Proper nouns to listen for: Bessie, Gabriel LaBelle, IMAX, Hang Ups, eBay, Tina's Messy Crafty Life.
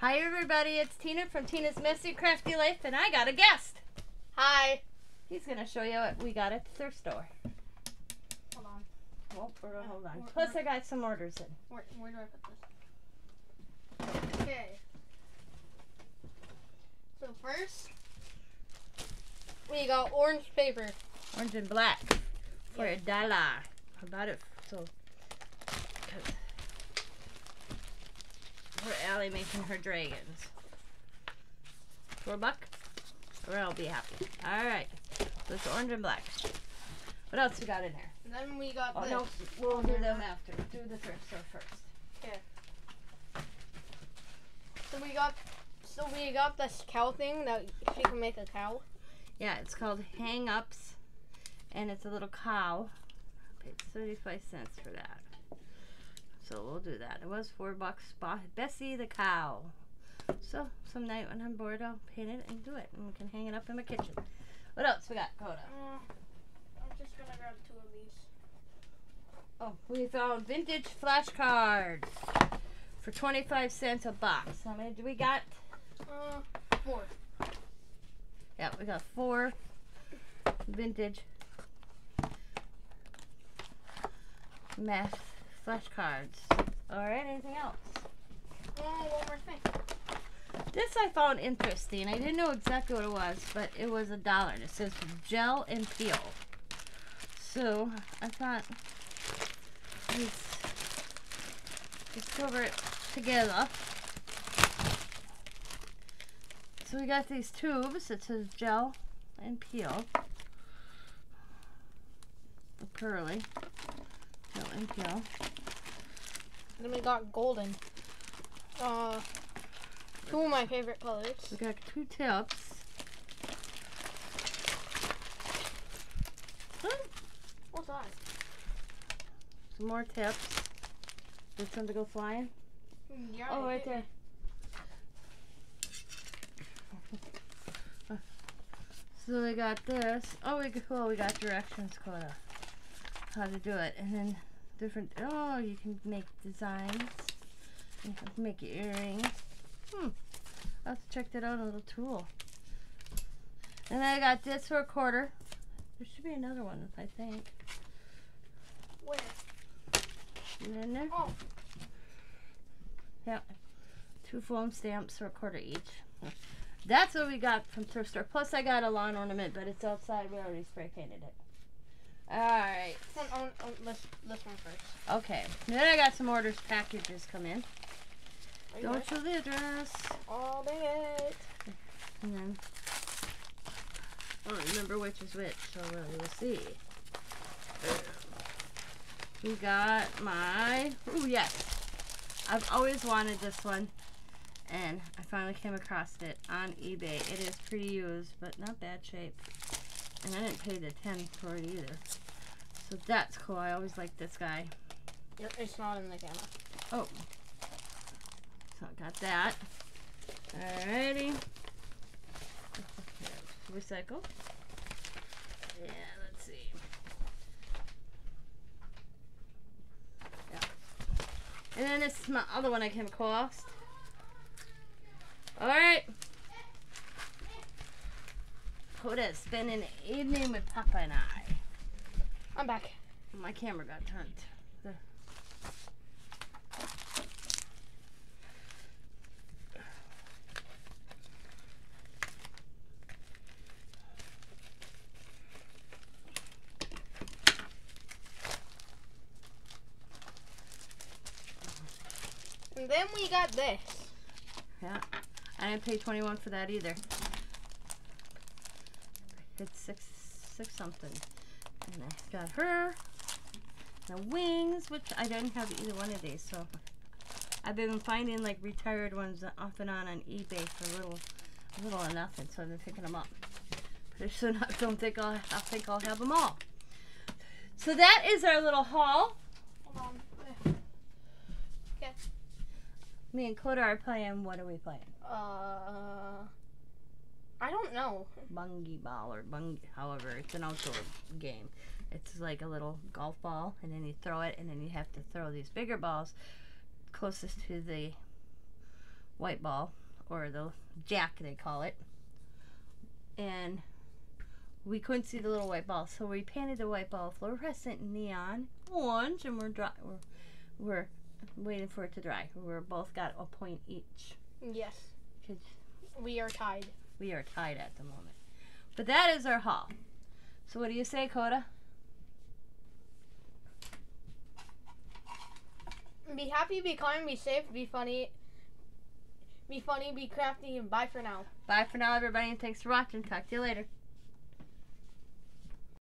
Hi everybody, it's Tina from Tina's Messy Crafty Life, and I got a guest. Hi. He's going to show you what we got at the thrift store. Hold on. Well, hold on. Plus I got some orders in. Where do I put this? Okay. So first, we got orange paper. Orange and black for $1. I bought it so... for Allie making her dragons. $4, or I'll be happy. Alright, this orange and black. What else we got in there? And then we got the... no, we'll do them after. Do the thrift store first. Okay. So we got this cow thing that she can make a cow. Yeah, it's called Hang Ups, and it's a little cow. I paid 35 cents for that. So we'll do that. It was $4. Bessie the cow. So some night when I'm bored, I'll paint it and do it, and we can hang it up in my kitchen. What else we got, Coda? I'm just gonna grab two of these. Oh, we found vintage flashcards for 25 cents a box. How many do we got? Four. Yeah, we got four vintage flashcards. Alright, anything else? Oh, one more thing. This I found interesting. I didn't know exactly what it was, but it was $1. It says gel and peel. So I thought let's cover it together. So we got these tubes. It says gel and peel. The pearly. Gel and peel. Then we got golden. Two of my favorite colors. We got two tips. What's that? Some more tips. Did something go flying? Yeah. Oh, right there. So we got this. Oh, we got directions, Coda. How to do it, and then. Different, oh, you can make designs, you can make earrings. I'll have to check that out, a little tool. And then I got this for $25. There should be another one, I think. Where? Is it in there? Oh. Yep. Two foam stamps for $25 each. That's what we got from thrift store. Plus I got a lawn ornament, but it's outside. We already spray painted it. Alright. This one first. Okay. Then I got some orders, packages come in. Don't show the address. All day. And then I don't remember which is which, so we'll see. We got my... oh yes. I've always wanted this one. And I finally came across it on eBay. It is pretty used, but not bad shape. And I didn't pay the $10 for it either. So that's cool. I always like this guy. Yep, it's not in the camera. Oh. So I got that. Alrighty. Recycle. Yeah, let's see. Yeah. And then this is my other one I came across. Alright. Coda spent an evening with Papa and I. I'm back. My camera got turned. There. And then we got this. Yeah. I didn't pay $21 for that either. It's six something. And I got her the wings, which I didn't have either one of these, so I've been finding like retired ones off and on eBay for little or nothing, so I've been picking them up. But I don't think I'll have them all. So that is our little haul. Hold on. Okay. Me and Coda are playing. What are we playing? I don't know. Bungie ball or bungie, however, it's an outdoor game. It's like a little golf ball, and then you throw it, and then you have to throw these bigger balls closest to the white ball, or the jack they call it, and we couldn't see the little white ball, so we painted the white ball fluorescent neon orange, and we're waiting for it to dry. We're both got a point each. Yes, because we are tied. We are tied at the moment. But that is our haul. So what do you say, Coda? Be happy, be kind, be safe, be funny, be crafty, and bye for now. Bye for now, everybody, and thanks for watching. Talk to you later.